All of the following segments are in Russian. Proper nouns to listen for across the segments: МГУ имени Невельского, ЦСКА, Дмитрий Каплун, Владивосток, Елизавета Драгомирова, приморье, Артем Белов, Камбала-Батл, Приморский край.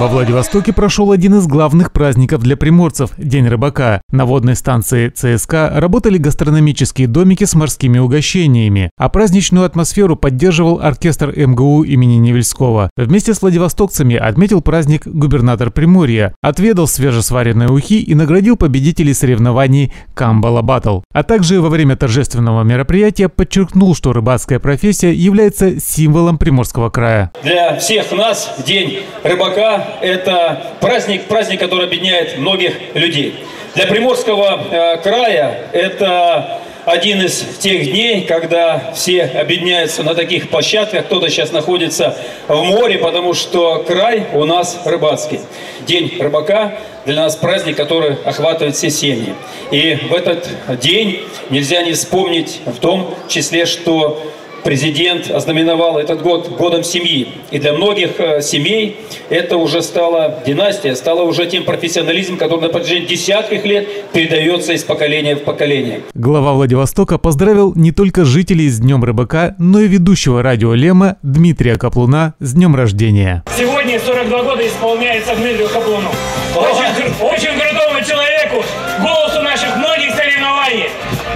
Во Владивостоке прошел один из главных праздников для приморцев – День рыбака. На водной станции ЦСКА работали гастрономические домики с морскими угощениями, а праздничную атмосферу поддерживал оркестр МГУ имени Невельского. Вместе с владивостокцами отметил праздник губернатор Приморья, отведал свежесваренные ухи и наградил победителей соревнований «Камбала-Батл». А также во время торжественного мероприятия подчеркнул, что рыбацкая профессия является символом Приморского края. Для всех нас День рыбака – это праздник, который объединяет многих людей. Для Приморского края это один из тех дней, когда все объединяются на таких площадках. Кто-то сейчас находится в море, потому что край у нас рыбацкий. День рыбака для нас праздник, который охватывает все семьи. И в этот день нельзя не вспомнить в том числе, что президент ознаменовал этот год годом семьи. И для многих семей это уже стала династия, стала уже тем профессионализм, который на протяжении десятков лет передается из поколения в поколение. Глава Владивостока поздравил не только жителей с Днем рыбака, но и ведущего радио Лема Дмитрия Каплуна с днем рождения. Сегодня 42 года исполняется Дмитрию Каплуну. Очень крутому человеку, голосу наших многих соревнований,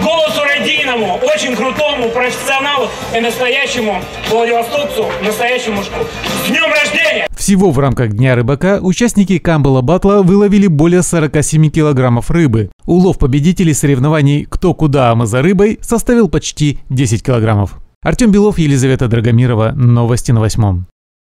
голосу родийному, очень крутому профессионалу и настоящему владивостокцу, настоящему мужику. С днем рождения! Всего в рамках Дня рыбака участники Камбала-Батла выловили более 47 килограммов рыбы. Улов победителей соревнований «Кто куда, а мы за рыбой» составил почти 10 килограммов. Артем Белов, Елизавета Драгомирова. Новости на 8.